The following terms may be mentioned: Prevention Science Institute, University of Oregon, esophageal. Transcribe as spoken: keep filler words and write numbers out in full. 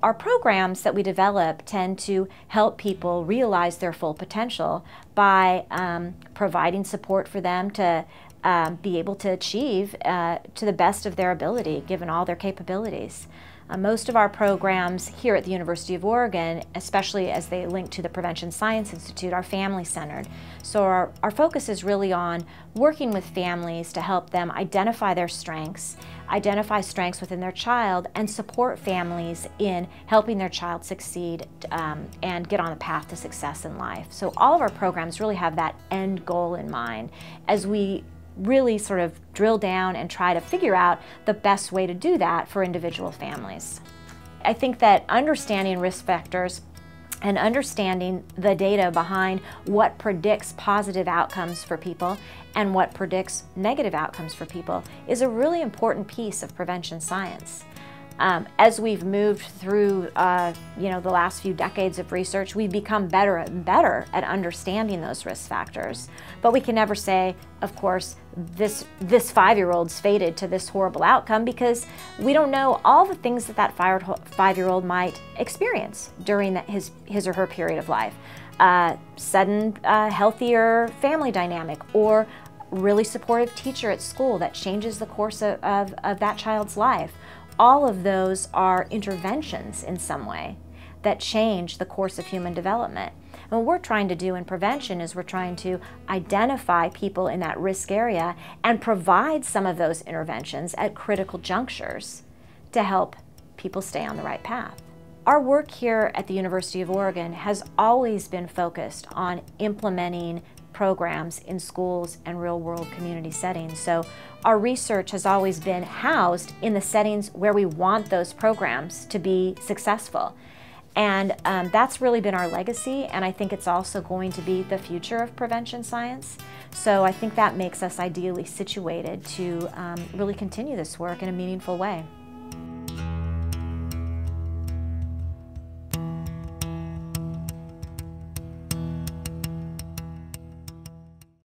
Our programs that we develop tend to help people realize their full potential by um, providing support for them to um, be able to achieve uh, to the best of their ability, given all their capabilities. Uh, most of our programs here at the University of Oregon, especially as they link to the Prevention Science Institute, are family-centered. So our, our focus is really on working with families to help them identify their strengths, identify strengths within their child, and support families in helping their child succeed um, and get on the path to success in life. So all of our programs really have that end goal in mind as we really sort of drill down and try to figure out the best way to do that for individual families. I think that understanding risk factors and understanding the data behind what predicts positive outcomes for people and what predicts negative outcomes for people is a really important piece of prevention science. Um, as we've moved through uh, you know, the last few decades of research, we've become better and better at understanding those risk factors. But we can never say, of course, this, this five-year-old's fated to this horrible outcome, because we don't know all the things that that five-year-old might experience during his, his or her period of life. Uh, sudden, uh, healthier family dynamic, or really supportive teacher at school that changes the course of, of, of that child's life. All of those are interventions in some way that change the course of human development. And what we're trying to do in prevention is we're trying to identify people in that risk area and provide some of those interventions at critical junctures to help people stay on the right path. Our work here at the University of Oregon has always been focused on implementing programs in schools and real-world community settings. So our research has always been housed in the settings where we want those programs to be successful. And um, that's really been our legacy, and I think it's also going to be the future of prevention science. So I think that makes us ideally situated to um, really continue this work in a meaningful way.